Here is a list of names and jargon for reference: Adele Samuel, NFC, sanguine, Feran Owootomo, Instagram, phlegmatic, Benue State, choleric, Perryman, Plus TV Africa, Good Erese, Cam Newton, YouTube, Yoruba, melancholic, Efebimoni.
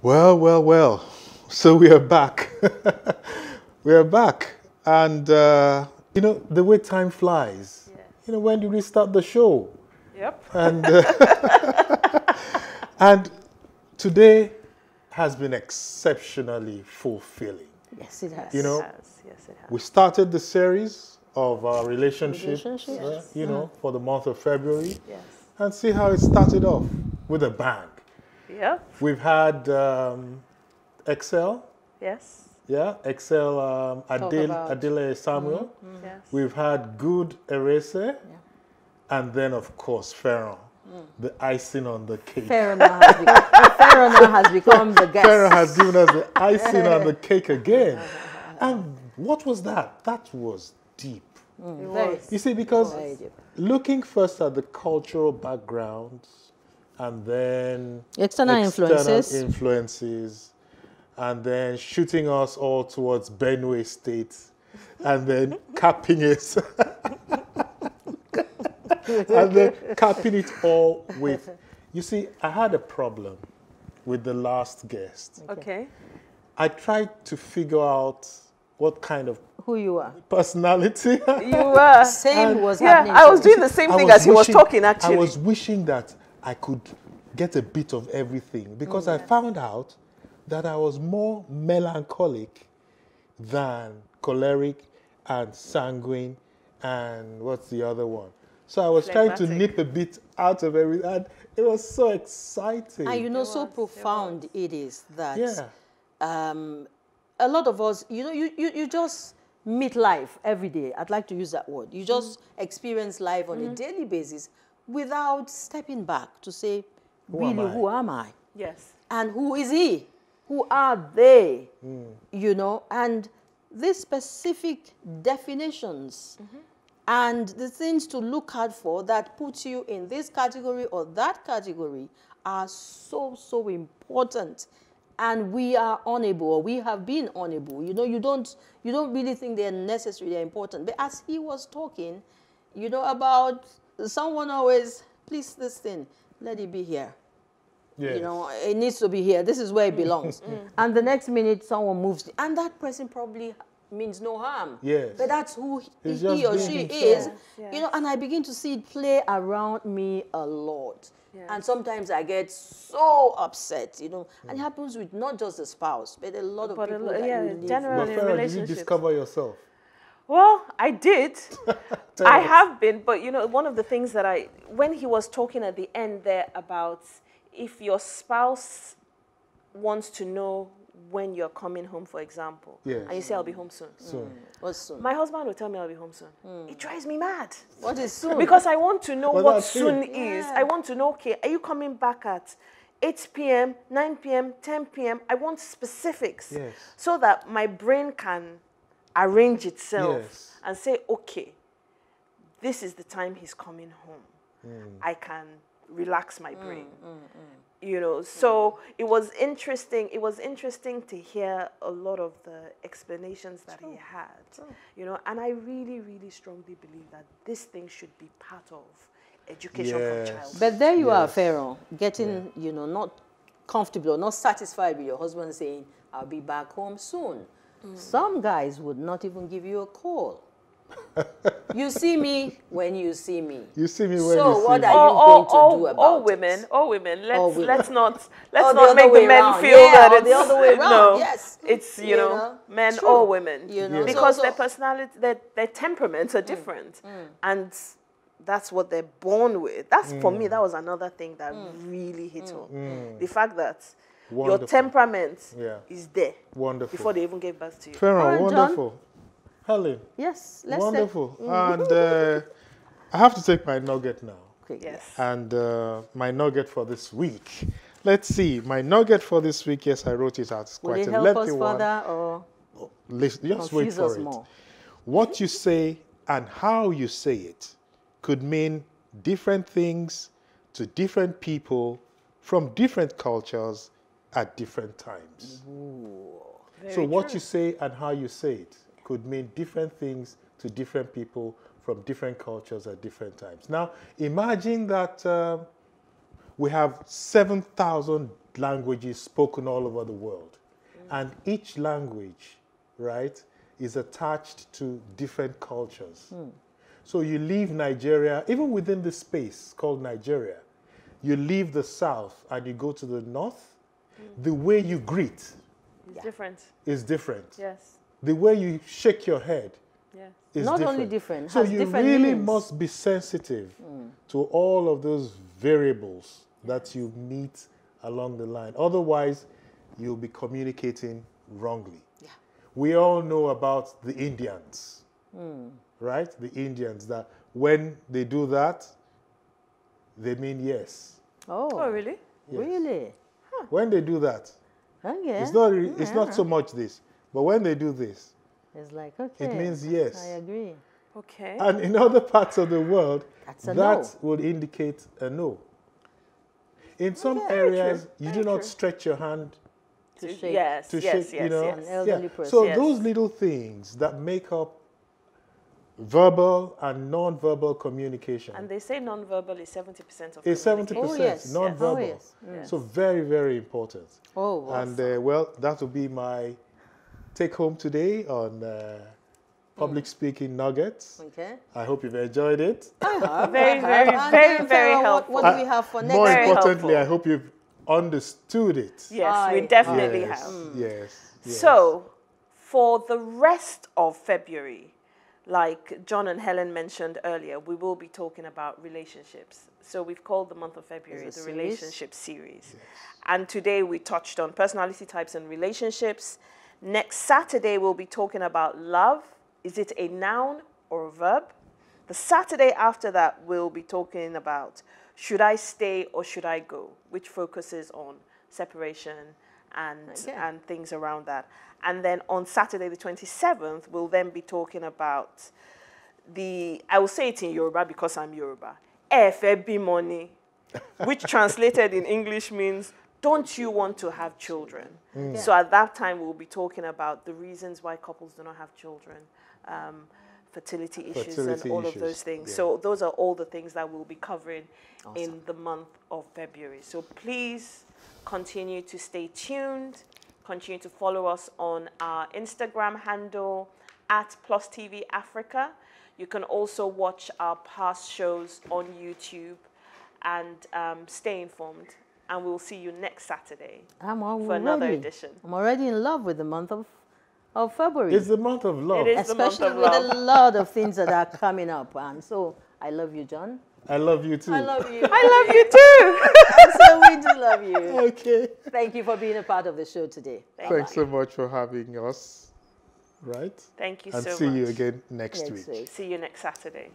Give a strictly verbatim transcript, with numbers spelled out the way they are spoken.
Well, well, well. So we are back. We are back. And, uh, you know, the way time flies. Yeah. You know, when do we start the show? Yep. And, uh, and today has been exceptionally fulfilling. Yes, it has. You know, it has. Yes, it has. We started the series of our relationships, relationships. Uh, you yeah. know, for the month of February. Yes. And see how it started off with a bang. Yeah. We've had um, Excel. Yes. Yeah, Excel um, Adele, Adele Samuel. Mm -hmm. Mm -hmm. Yes. We've had Good Erese. Yeah. And then, of course, Feran. Mm. The icing on the cake. Feran has, has become the guest. Feran has given us the icing on the cake again. And what was that? That was deep. Mm. It was. You see, because looking first at the cultural backgrounds, and then external, external influences. influences, and then shooting us all towards Benue State, and then capping it, and then capping it all with, you see, I had a problem with the last guest. Okay. I tried to figure out what kind of who you are, personality. You were. Same was yeah, happening. I was doing the same thing as wishing, he was talking, actually. I was wishing that I could get a bit of everything, because mm, yeah. I found out that I was more melancholic than choleric and sanguine and what's the other one? So I was Phlegmatic. trying to nip a bit out of everything, and it was so exciting. And you know, was, so profound it, it is that yeah. um, a lot of us, you know, you, you, you just meet life every day. I'd like to use that word. You just mm. experience life on mm. a daily basis, without stepping back to say, really, who am, who am I? Yes. And who is he? Who are they? Mm. You know, and these specific definitions mm-hmm. and the things to look out for that puts you in this category or that category are so, so important. And we are unable, or we have been unable. You know, you don't, you don't really think they're necessary, they're important. But as he was talking, you know, about... Someone always, please, this thing, let it be here. Yes. You know, it needs to be here. This is where it belongs. Mm. And the next minute, someone moves. And that person probably means no harm. Yes. But that's who he, he or she is. Yes. Yes. You know, and I begin to see it play around me a lot. Yes. And sometimes I get so upset, you know. Mm. And it happens with not just the spouse, but a lot but of people a, that yeah, you generally live. But did you discover yourself? Well, I did. I have been, but you know, one of the things that I, when he was talking at the end there about if your spouse wants to know when you're coming home, for example, yes. and you say, I'll be home soon. Soon. Mm. What's soon? My husband will tell me I'll be home soon. Mm. It drives me mad. What is soon? Because I want to know well, what soon it. is. Yeah. I want to know, okay, are you coming back at eight p m, nine p m, ten p m? I want specifics yes. so that my brain can arrange itself yes. and say, okay, this is the time he's coming home. Mm. I can relax my brain. Mm, mm, mm. You know, mm. so it was interesting. It was interesting to hear a lot of the explanations that sure. he had. Sure. You know, and I really, really strongly believe that this thing should be part of education yes. from childhood. But there you yes. are, Feran, getting, yeah. you know, not comfortable or not satisfied with your husband saying, I'll be back home soon. Mm. Some guys would not even give you a call. You see me when you see me. You see me when so you see me. So what are you or, going or, to do about all women, it? All women, let's, all women. Let's not, let's not the make the men round. feel yeah, that it's... the other way around, no, yes. It's, you, you know, know, men true. or women. You know? Yes. Because so, so. their personality, their, their temperaments are mm. different. Mm. And that's what they're born with. That's, mm. for me, that was another thing that mm. really hit home. Mm. Mm. The fact that... Wonderful. Your temperament yeah. is there wonderful. before they even gave birth to you. Feran, wonderful. John? Helen. Yes, let's Wonderful. Mm. And uh, I have to take my nugget now. Okay, yes. And uh, my nugget for this week. Let's see. My nugget for this week, yes, I wrote it out. It's quite Will a lengthy one. Or oh, listen, just wait for it. More. What you say and how you say it could mean different things to different people from different cultures at different times. Ooh, so what true. you say and how you say it could mean different things to different people from different cultures at different times. Now, imagine that uh, we have seven thousand languages spoken all over the world. Mm-hmm. And each language, right, is attached to different cultures. Mm. So you leave Nigeria, even within this space called Nigeria, you leave the south and you go to the north, mm. the way you greet is yeah. different. Is different. Yes. The way you shake your head yeah. is not different. only different. So you different really meanings. must be sensitive mm. to all of those variables that you meet along the line. Otherwise, you'll be communicating wrongly. Yeah. We all know about the Indians, mm. right? The Indians, that when they do that, they mean yes. Oh, oh really? Yes. Really? Huh. When they do that, oh, yeah. it's not yeah. it's not so much this, but when they do this, it's like okay, it means yes. I agree. Okay. And in other parts of the world, That's a that no. would indicate a no. In some yeah, areas, true. you very do not true. stretch your hand to shake. Yes, to shake, yes, yes, you know? yes. An elderly yeah. person. So yes. those little things that make up verbal and non-verbal communication. And they say non-verbal is seventy percent of It's seventy percent oh, yes. non-verbal. Yes. Oh, yes. So very, very important. Oh, awesome. And uh, well, that will be my take-home today on uh, public mm. speaking nuggets. Okay. I hope you've enjoyed it. Uh-huh. very, very, and very, very helpful. What, what do we have for next? More very importantly, helpful. I hope you've understood it. Yes, I, we definitely yes, have. Mm. Yes, yes. So, for the rest of February, like John and Helen mentioned earlier, we will be talking about relationships. So we've called the month of February the series? relationship series. Yes. And today we touched on personality types and relationships. Next Saturday, we'll be talking about love. Is it a noun or a verb? The Saturday after that, we'll be talking about should I stay or should I go, which focuses on separation and, okay. and things around that. And then on Saturday the twenty-seventh, we'll then be talking about the, I will say it in Yoruba because I'm Yoruba, Efebimoni, which translated in English means, don't you want to have children? Mm. Yeah. So at that time, we'll be talking about the reasons why couples do not have children, um, fertility issues fertility and all issues. of those things. Yeah. So those are all the things that we'll be covering awesome. in the month of February. So please continue to stay tuned. Continue to follow us on our Instagram handle at Plus T V Africa. You can also watch our past shows on YouTube and um, stay informed. And we'll see you next Saturday I'm already, for another edition. I'm already in love with the month of, of February. It's the month of love. It is Especially the month of with love. a lot of things that are coming up. And so I love you, John. I love you too. I love you. I love you too. So we do love you. Okay. Thank you for being a part of the show today. Thank Thanks you. so much for having us. Right? Thank you and so much. And see you again next, next week. week. See you next Saturday.